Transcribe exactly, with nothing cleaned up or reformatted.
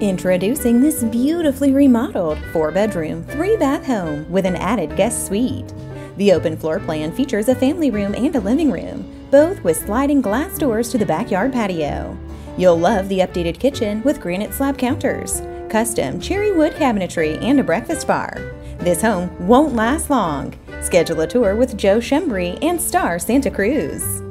Introducing this beautifully remodeled four-bedroom, three-bath home with an added guest suite. The open floor plan features a family room and a living room, both with sliding glass doors to the backyard patio. You'll love the updated kitchen with granite slab counters, custom cherry wood cabinetry, and a breakfast bar. This home won't last long. Schedule a tour with Joe Schembri and Star Santa Cruz.